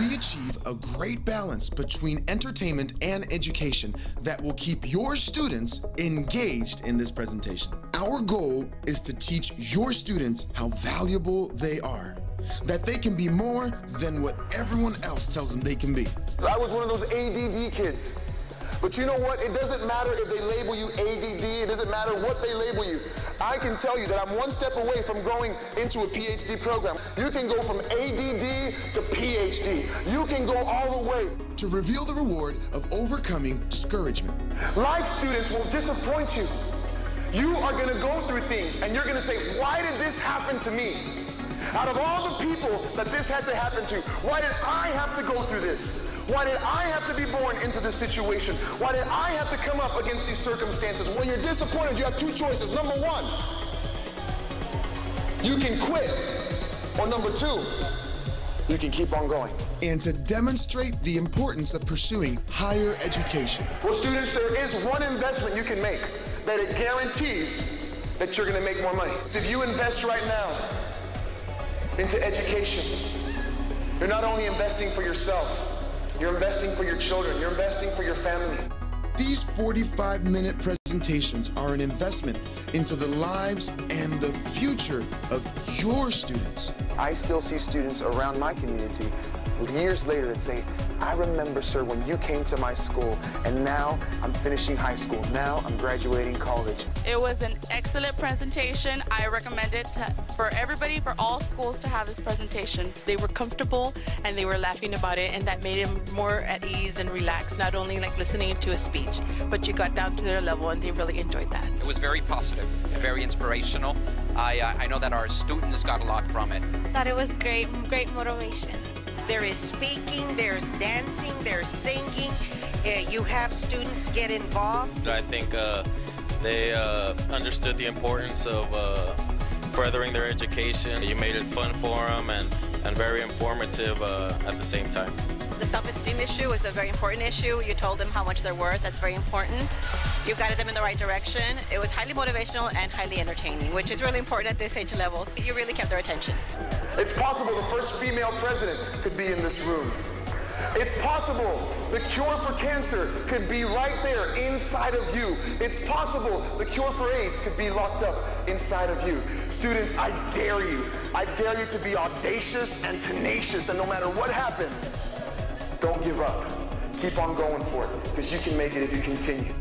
we achieve a great balance between entertainment and education that will keep your students engaged in this presentation. Our goal is to teach your students how valuable they are, that they can be more than what everyone else tells them they can be. I was one of those ADD kids. But you know what? It doesn't matter if they label you ADD. It doesn't matter what they label you. I can tell you that I'm one step away from going into a PhD program. You can go from ADD to PhD. You can go all the way. To reveal the reward of overcoming discouragement. Life students will disappoint you. You are going to go through things, and you're going to say, why did this happen to me? Out of all the people that this had to happen to, why did I have to go through this? Why did I have to be born into this situation? Why did I have to come up against these circumstances? When you're disappointed, you have two choices. Number one, you can quit. Or number two, you can keep on going. And to demonstrate the importance of pursuing higher education. Well, students, there is one investment you can make that it guarantees that you're going to make more money. If you invest right now into education, you're not only investing for yourself, you're investing for your children. You're investing for your family. These 45-minute presentations are an investment into the lives and the future of your students. I still see students around my community years later that say, I remember, sir, when you came to my school, and now I'm finishing high school. Now I'm graduating college. It was an excellent presentation. I recommend it for everybody, for all schools to have this presentation. They were comfortable and they were laughing about it, and that made them more at ease and relaxed, not only like listening to a speech, but you got down to their level and they really enjoyed that. It was very positive, very inspirational. I know that our students got a lot from it. I thought it was great, great motivation. There is speaking, there's dancing, there's singing. You have students get involved. I think they understood the importance of furthering their education. You made it fun for them and very informative at the same time. The self-esteem issue is a very important issue. You told them how much they're worth. That's very important. You guided them in the right direction. It was highly motivational and highly entertaining, which is really important at this age level. You really kept their attention. It's possible the first female president could be in this room. It's possible the cure for cancer could be right there inside of you. It's possible the cure for AIDS could be locked up inside of you. Students, I dare you. I dare you to be audacious and tenacious, and no matter what happens, don't give up. Keep on going for it, because you can make it if you continue.